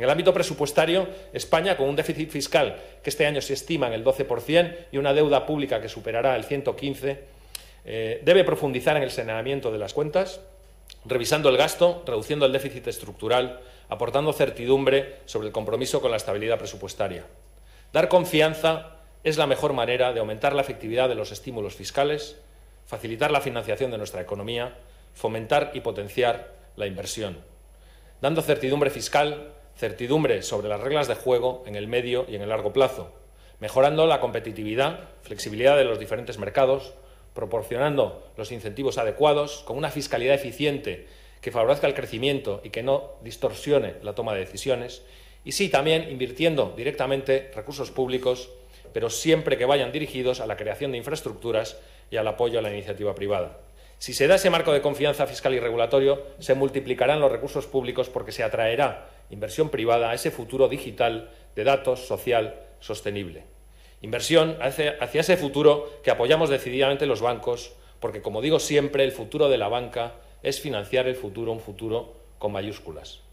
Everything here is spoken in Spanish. En el ámbito presupuestario, España, con un déficit fiscal que este año se estima en el 12% y una deuda pública que superará el 115%, debe profundizar en el saneamiento de las cuentas, revisando el gasto, reduciendo el déficit estructural, aportando certidumbre sobre el compromiso con la estabilidad presupuestaria. Dar confianza es la mejor manera de aumentar la efectividad de los estímulos fiscales, facilitar la financiación de nuestra economía, fomentar y potenciar la inversión, dando certidumbre fiscal, certidumbre sobre las reglas de juego en el medio y en el largo plazo, mejorando la competitividad, flexibilidad de los diferentes mercados, proporcionando los incentivos adecuados, con una fiscalidad eficiente que favorezca el crecimiento y que no distorsione la toma de decisiones, y sí, también invirtiendo directamente recursos públicos, pero siempre que vayan dirigidos a la creación de infraestructuras y al apoyo a la iniciativa privada. Si se da ese marco de confianza fiscal y regulatorio, se multiplicarán los recursos públicos porque se atraerá inversión privada a ese futuro digital de datos social sostenible. Inversión hacia ese futuro que apoyamos decididamente los bancos, porque, como digo siempre, el futuro de la banca es financiar el futuro, un futuro con mayúsculas.